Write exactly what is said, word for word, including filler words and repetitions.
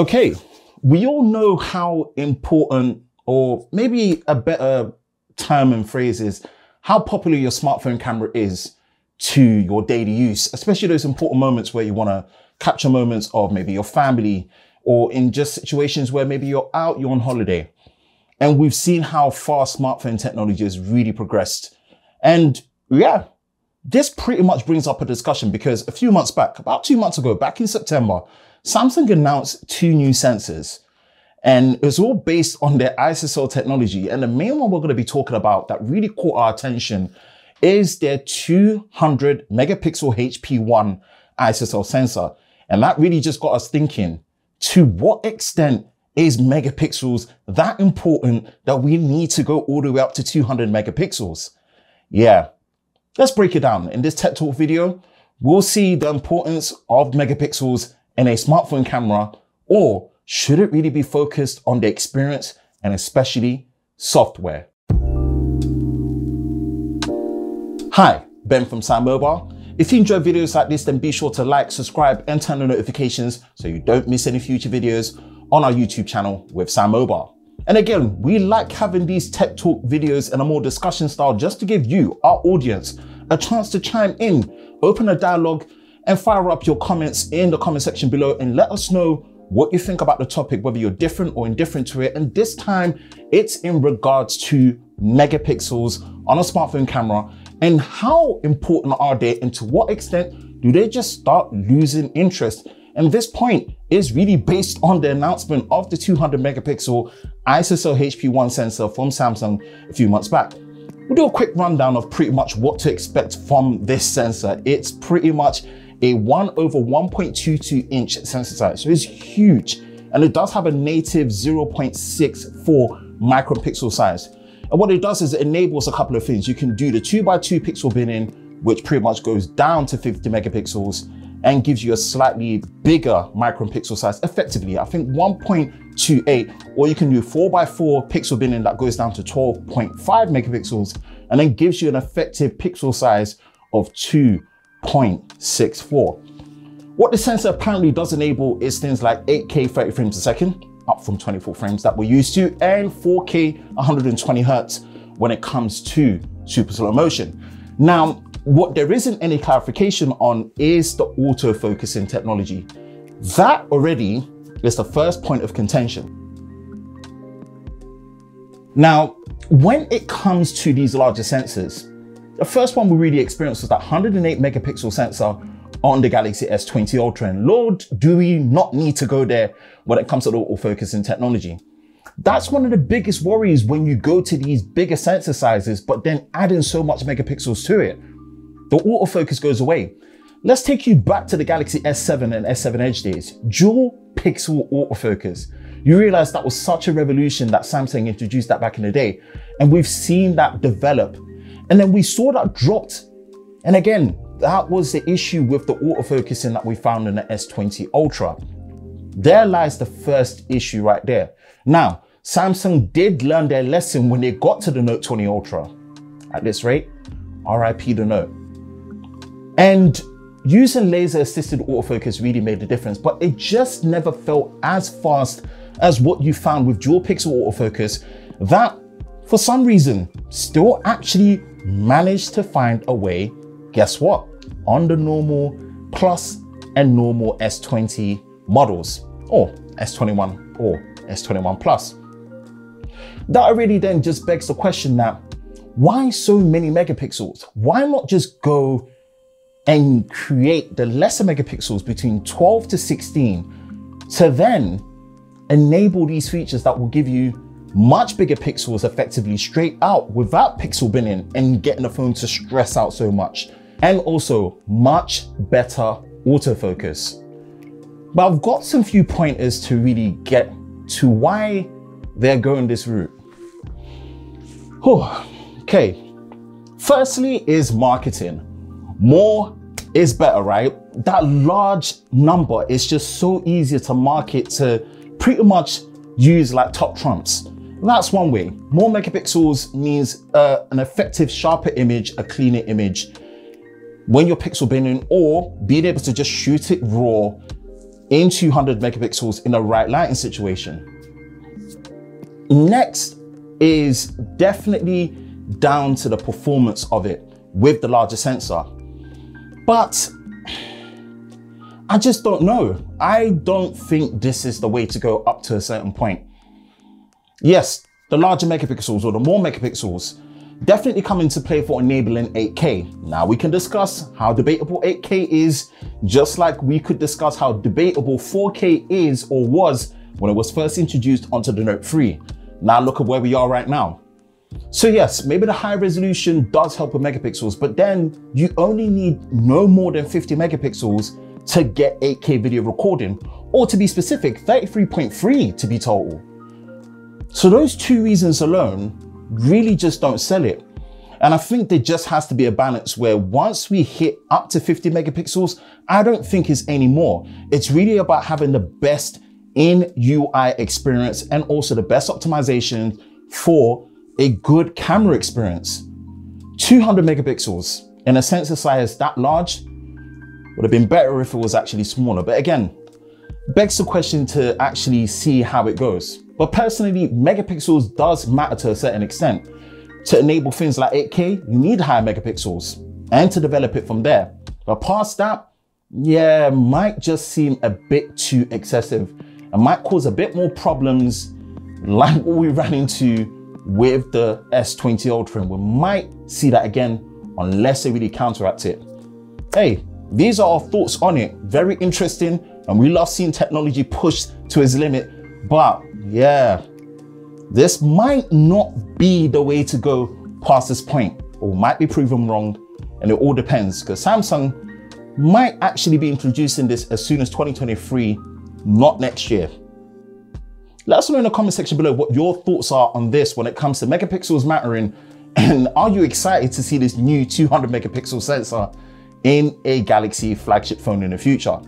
Okay, we all know how important, or maybe a better term and phrase is, how popular your smartphone camera is to your daily use, especially those important moments where you want to capture moments of maybe your family, or in just situations where maybe you're out, you're on holiday. And we've seen how far smartphone technology has really progressed. And yeah, this pretty much brings up a discussion, because a few months back, about two months ago, back in September, Samsung announced two new sensors, and it's all based on their ISOCELL technology. And the main one we're going to be talking about that really caught our attention is their two hundred megapixel H P one ISOCELL sensor. And that really just got us thinking, to what extent is megapixels that important that we need to go all the way up to two hundred megapixels? Yeah, let's break it down. In this Tech Talk video, we'll see the importance of megapixels in a smartphone camera, or should it really be focused on the experience and especially software? Hi, Ben from SamMobile. If you enjoy videos like this, then be sure to like, subscribe, and turn on notifications so you don't miss any future videos on our YouTube channel with SamMobile. And again, we like having these tech talk videos in a more discussion style, just to give you, our audience, a chance to chime in, open a dialogue, and fire up your comments in the comment section below, and let us know what you think about the topic, whether you're different or indifferent to it. And this time it's in regards to megapixels on a smartphone camera, and how important are they, and to what extent do they just start losing interest? And this point is really based on the announcement of the two hundred megapixel ISOCELL H P one sensor from Samsung a few months back. We'll do a quick rundown of pretty much what to expect from this sensor. It's pretty much a one over one point two two inch sensor size, so it's huge, and it does have a native zero point six four micropixel size. And what it does is it enables a couple of things. You can do the two by two pixel binning, which pretty much goes down to fifty megapixels and gives you a slightly bigger micropixel size, effectively, I think one point two eight, or you can do four by four pixel binning that goes down to twelve point five megapixels and then gives you an effective pixel size of two point six four. What the sensor apparently does enable is things like eight K thirty frames a second, up from twenty-four frames that we're used to, and four K one hundred twenty hertz when it comes to super slow motion. Now, what there isn't any clarification on is the auto focusing technology. That already is the first point of contention. Now, when it comes to these larger sensors, the first one we really experienced was that one hundred eight megapixel sensor on the Galaxy S twenty Ultra. And Lord, do we not need to go there when it comes to the autofocusing technology? That's one of the biggest worries when you go to these bigger sensor sizes, but then adding so much megapixels to it. The autofocus goes away. Let's take you back to the Galaxy S seven and S seven Edge days. Dual pixel autofocus. You realize that was such a revolution that Samsung introduced that back in the day. And we've seen that develop. And then we saw that dropped. And again, that was the issue with the autofocusing that we found in the S twenty Ultra. There lies the first issue right there. Now, Samsung did learn their lesson when they got to the Note twenty Ultra. At this rate, R I P the Note. And using laser-assisted autofocus really made a difference, but it just never felt as fast as what you found with dual pixel autofocus that, for some reason, still actually managed to find a way, guess what, on the normal Plus and normal S twenty models, or S twenty-one or S twenty-one Plus. That already then just begs the question that, why so many megapixels? Why not just go and create the lesser megapixels between twelve to sixteen to then enable these features that will give you much bigger pixels effectively straight out without pixel binning and getting the phone to stress out so much, and also much better autofocus? But I've got some few pointers to really get to why they're going this route. Oh, okay, firstly is marketing. More is better, right? That large number is just so easier to market, to pretty much use like top trumps. That's one way. More megapixels means uh, an effective, sharper image, a cleaner image when you're pixel binning, or being able to just shoot it raw in two hundred megapixels in a right lighting situation. Next is definitely down to the performance of it with the larger sensor. But I just don't know. I don't think this is the way to go up to a certain point. Yes, the larger megapixels or the more megapixels definitely come into play for enabling eight K. Now we can discuss how debatable eight K is, just like we could discuss how debatable four K is or was when it was first introduced onto the Note three. Now look at where we are right now. So yes, maybe the high resolution does help with megapixels, but then you only need no more than fifty megapixels to get eight K video recording, or to be specific, thirty-three point three to be total. So those two reasons alone really just don't sell it. And I think there just has to be a balance where once we hit up to fifty megapixels, I don't think it's any more. It's really about having the best in U I experience and also the best optimization for a good camera experience. two hundred megapixels in a sensor size that large would have been better if it was actually smaller. But again, begs the question to actually see how it goes. But personally, megapixels does matter to a certain extent. To enable things like eight K, you need higher megapixels and to develop it from there. But past that, yeah, might just seem a bit too excessive and might cause a bit more problems like what we ran into with the S twenty Ultra. And we might see that again unless they really counteract it. Hey, these are our thoughts on it. Very interesting, and we love seeing technology pushed to its limit, but yeah, this might not be the way to go past this point, or might be proven wrong, and it all depends, because Samsung might actually be introducing this as soon as twenty twenty-three, not next year. Let us know in the comment section below what your thoughts are on this when it comes to megapixels mattering, and are you excited to see this new two hundred megapixel sensor in a Galaxy flagship phone in the future?